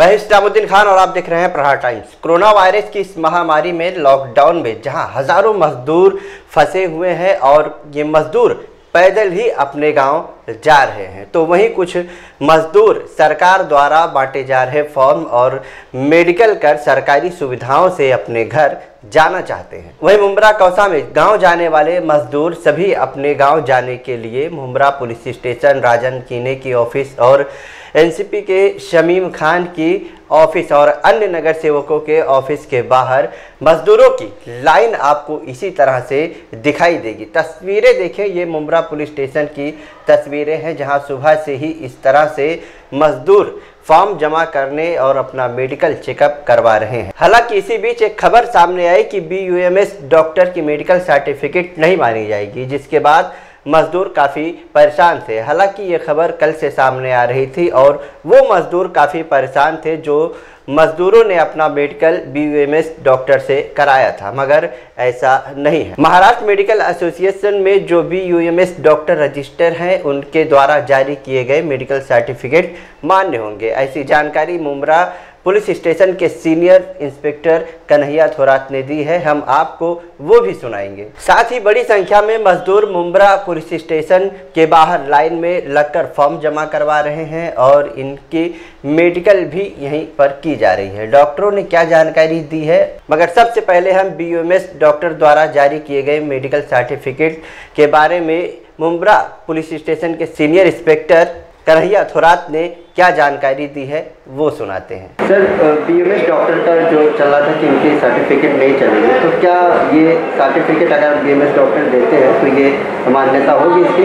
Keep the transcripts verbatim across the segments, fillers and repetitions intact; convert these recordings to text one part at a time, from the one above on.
मैं हिस्टामुद्दीन खान और आप देख रहे हैं प्रहार टाइम्स। कोरोना वायरस की इस महामारी में लॉकडाउन में जहां हज़ारों मजदूर फंसे हुए हैं और ये मजदूर पैदल ही अपने गांव जा रहे हैं, तो वहीं कुछ मजदूर सरकार द्वारा बांटे जा रहे फॉर्म और मेडिकल कर सरकारी सुविधाओं से अपने घर जाना चाहते हैं। वहीं मुंब्रा कौसा में गांव जाने वाले मजदूर सभी अपने गांव जाने के लिए मुंब्रा पुलिस स्टेशन, राजन कीने की ऑफिस और एनसीपी के शमीम खान की ऑफिस और अन्य नगर सेवकों के ऑफिस के बाहर मजदूरों की लाइन आपको इसी तरह से दिखाई देगी। तस्वीरें देखें, ये मुंब्रा पुलिस स्टेशन की तस्वीरें हैं जहां सुबह से ही इस तरह से मजदूर फॉर्म जमा करने और अपना मेडिकल चेकअप करवा रहे हैं। हालांकि इसी बीच एक खबर सामने आई कि B U M S doctor की मेडिकल सर्टिफिकेट नहीं मानी जाएगी, जिसके बाद मजदूर काफ़ी परेशान थे। हालांकि ये खबर कल से सामने आ रही थी और वो मज़दूर काफ़ी परेशान थे जो मजदूरों ने अपना medical B U M S doctor से कराया था, मगर ऐसा नहीं है। महाराष्ट्र मेडिकल एसोसिएशन में जो B U M S doctor register हैं उनके द्वारा जारी किए गए मेडिकल सर्टिफिकेट मान्य होंगे, ऐसी जानकारी मुंब्रा पुलिस स्टेशन के सीनियर इंस्पेक्टर कन्हैया थोरात ने दी है। हम आपको वो भी सुनाएंगे। साथ ही बड़ी संख्या में मजदूर मुंब्रा पुलिस स्टेशन के बाहर लाइन में लगकर फॉर्म जमा करवा रहे हैं और इनकी मेडिकल भी यहीं पर की जा रही है। डॉक्टरों ने क्या जानकारी दी है, मगर सबसे पहले हम B U M S doctor द्वारा जारी किए गए मेडिकल सर्टिफिकेट के बारे में मुंब्रा पुलिस स्टेशन के सीनियर इंस्पेक्टर कन्हैया थोरात ने क्या जानकारी दी है वो सुनाते हैं। Sir, B U M S doctor का जो चल रहा था कि इनकी सर्टिफिकेट नहीं चलेगी, तो क्या ये सर्टिफिकेट अगर B U M S doctor देते हैं तो ये मान्यता होगी इसकी?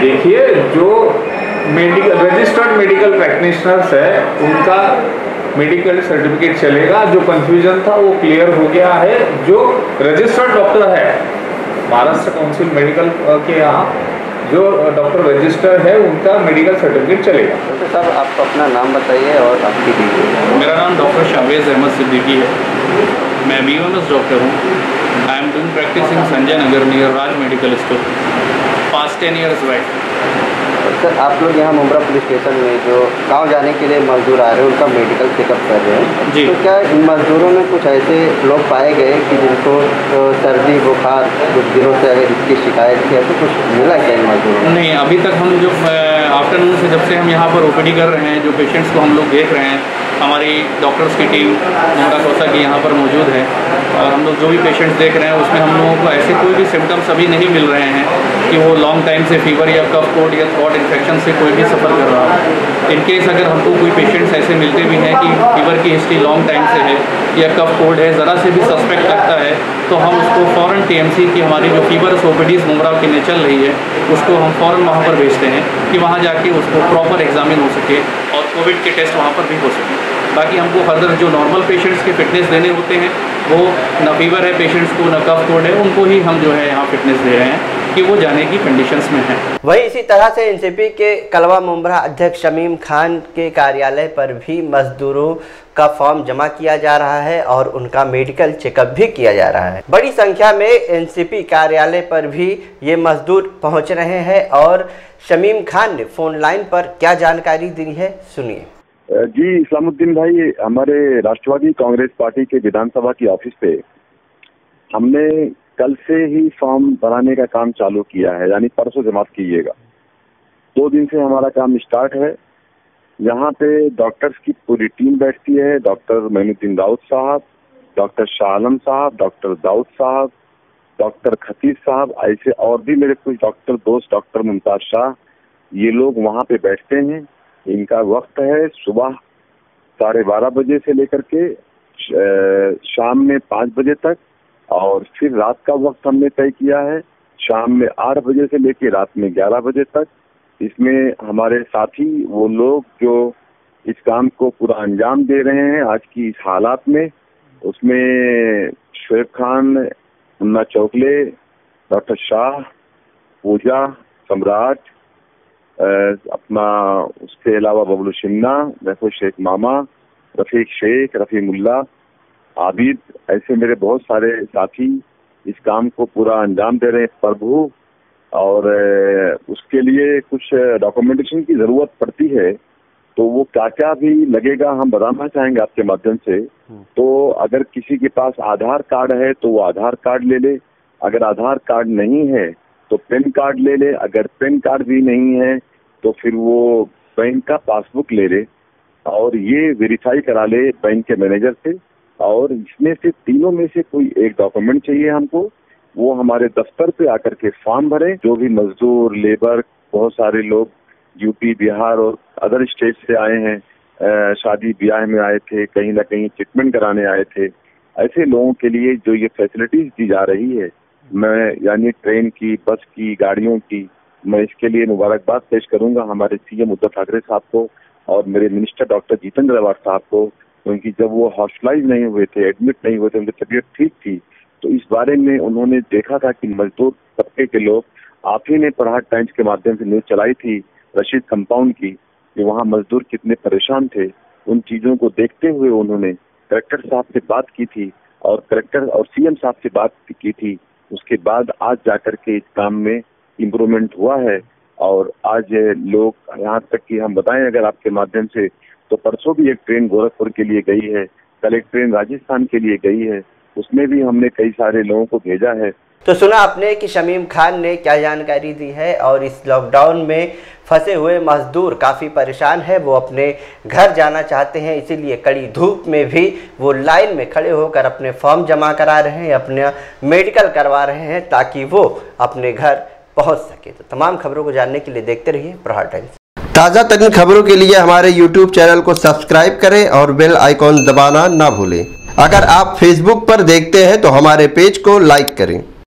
देखिए, जो मेडिकल रजिस्टर्ड मेडिकल प्रैक्टिशनर्स है उनका मेडिकल सर्टिफिकेट चलेगा। जो कन्फ्यूजन था वो क्लियर हो गया है। जो रजिस्टर्ड डॉक्टर है महाराष्ट्र काउंसिल मेडिकल के यहाँ जो डॉक्टर रजिस्टर है उनका मेडिकल सर्टिफिकेट चलेगा। तो सर, आप अपना नाम बताइए और आपकी दीजिए। मेरा नाम डॉक्टर शावेज़ अहमद सिद्दीकी है। मैं B U M S doctor हूँ। I am doing practising Sanjay Nagar near Raj medical store past ten years back. Sir, आप लोग यहाँ मुंब्रा पुलिस स्टेशन में जो गाँव जाने के लिए मजदूर आ रहे हैं उनका मेडिकल चेकअप कर रहे हैं जी। तो क्या इन मजदूरों में कुछ ऐसे लोग पाए गए कि जिनको तो सर्दी बुखार कुछ दिनों से अगर इसकी शिकायत थी, तो कुछ मिला क्या इन मजदूरों में? नहीं, अभी तक हम जो आफ्टरनून से जब से हम यहाँ पर ओपीडी कर रहे हैं, जो पेशेंट्स को हम लोग देख रहे हैं, हमारी डॉक्टर्स की टीम मुंब्रा कौसा की यहाँ पर मौजूद है और हम लोग जो भी पेशेंट्स देख रहे हैं उसमें हम लोगों को ऐसे कोई भी सिम्टम्स अभी नहीं मिल रहे हैं कि वो लॉन्ग टाइम से फीवर या कफ कोल्ड या थ्रोट इन्फेक्शन से कोई भी सफ़र कर रहा हो। इनकेस अगर हमको कोई पेशेंट्स ऐसे मिलते भी हैं कि फीवर की हिस्ट्री लॉन्ग टाइम से है या कफ कोल्ड है, ज़रा से भी सस्पेक्ट लगता है, तो हम उसको फ़ौरन टी एम सी की हमारी जो फीवर ओपीडीज़ मुंब्रा की ने चल रही है उसको हम फ़ौरन वहाँ पर भेजते हैं कि वहाँ जाके उसको प्रॉपर एग्जामिन हो सके और कोविड के टेस्ट वहाँ पर भी हो सके। बाकी हमको फर्दर जो नॉर्मल पेशेंट्स के फिटनेस देने होते हैं वो न फीवर है पेशेंट्स को न कफ कोल्ड है, उनको ही हम जो है यहाँ फिटनेस दे रहे हैं कि वो जाने की कंडीशंस में है। वहीं इसी तरह से एनसीपी के कलवा मुंब्रा अध्यक्ष शमीम खान के कार्यालय पर भी मजदूरों का फॉर्म जमा किया जा रहा है और उनका मेडिकल चेकअप भी किया जा रहा है। बड़ी संख्या में एनसीपी कार्यालय पर भी ये मजदूर पहुँच रहे हैं और शमीम खान ने फोन लाइन पर क्या जानकारी दी है सुनिए। जी इस्लामुद्दीन भाई, हमारे राष्ट्रवादी कांग्रेस पार्टी के विधानसभा की ऑफिस पे हमने कल से ही फॉर्म बनाने का काम चालू किया है, यानी परसों जमा कीजिएगा। दो दिन से हमारा काम स्टार्ट है। यहाँ पे डॉक्टर्स की पूरी टीम बैठती है, डॉक्टर मैनुद्दीन दाऊद साहब, डॉक्टर शाहआलम साहब, डॉक्टर दाऊद साहब, डॉक्टर खतीब साहब, ऐसे और भी मेरे कुछ डॉक्टर दोस्त, डॉक्टर मुमताज शाह, ये लोग वहाँ पे बैठते हैं। इनका वक्त है सुबह साढ़े बारह बजे से लेकर के शाम में पाँच बजे तक, और फिर रात का वक्त हमने तय किया है शाम में आठ बजे से लेकर रात में ग्यारह बजे तक। इसमें हमारे साथी वो लोग जो इस काम को पूरा अंजाम दे रहे हैं आज की इस हालात में, उसमें शुएब खान, मुन्ना चौकले, डॉक्टर शाह, पूजा सम्राट, अपना उसके अलावा बबलू शिन्ना, महफूज शेख मामा, रफीक शेख, रफ़ी मुल्ला, आबिद, ऐसे मेरे बहुत सारे साथी इस काम को पूरा अंजाम दे रहे हैं। प्रभु, और उसके लिए कुछ डॉक्यूमेंटेशन की ज़रूरत पड़ती है तो वो काटा भी लगेगा, हम बताना चाहेंगे आपके माध्यम से। तो अगर किसी के पास आधार कार्ड है तो वो आधार कार्ड ले ले, अगर आधार कार्ड नहीं है तो पेन कार्ड ले ले, अगर पेन कार्ड भी नहीं है तो फिर वो बैंक का पासबुक ले ले और ये वेरीफाई करा ले बैंक के मैनेजर से। और इसमें से तीनों में से कोई एक डॉक्यूमेंट चाहिए हमको, वो हमारे दफ्तर पे आकर के फॉर्म भरे। जो भी मजदूर, लेबर, बहुत सारे लोग यूपी, बिहार और अदर स्टेट से आए हैं, शादी ब्याह में आए थे, कहीं ना कहीं ट्रीटमेंट कराने आए थे, ऐसे लोगों के लिए जो ये फैसिलिटीज दी जा रही है, मैं यानी ट्रेन की, बस की, गाड़ियों की, मैं इसके लिए मुबारकबाद पेश करूंगा हमारे सीएम उद्धव ठाकरे साहब को और मेरे मिनिस्टर डॉक्टर जितेंद्र अवाड साहब को, क्योंकि जब वो हॉस्पिटलाइज नहीं हुए थे, एडमिट नहीं हुए थे, उनकी तबीयत ठीक थी, तो इस बारे में उन्होंने देखा था कि मजदूर तबके के लोग, आप ही ने प्रहार टाइम्स के माध्यम से न्यूज चलाई थी रशीद कंपाउंड की, कि वहाँ मजदूर कितने परेशान थे। उन चीजों को देखते हुए उन्होंने कलेक्टर साहब से बात की थी और कलेक्टर और सीएम साहब से बात की थी, उसके बाद आज जाकर के इस काम में इम्प्रूवमेंट हुआ है। और आज लोग यहाँ तक कि हम बताएं अगर आपके माध्यम से, तो परसों भी एक ट्रेन गोरखपुर के लिए गई है, कल एक ट्रेन राजस्थान के लिए गई है, उसमें भी हमने कई सारे लोगों को भेजा है। तो सुना आपने कि शमीम खान ने क्या जानकारी दी है, और इस लॉकडाउन में फंसे हुए मजदूर काफ़ी परेशान है, वो अपने घर जाना चाहते हैं, इसीलिए कड़ी धूप में भी वो लाइन में खड़े होकर अपने फॉर्म जमा करा रहे हैं, अपना मेडिकल करवा रहे हैं ताकि वो अपने घर पहुंच सके। तो तमाम खबरों को जानने के लिए देखते रहिए प्रहार टाइम्स। ताज़ा तरीन खबरों के लिए हमारे यूट्यूब चैनल को सब्सक्राइब करें और बेल आइकॉन दबाना ना भूलें। अगर आप फेसबुक पर देखते हैं तो हमारे पेज को लाइक करें।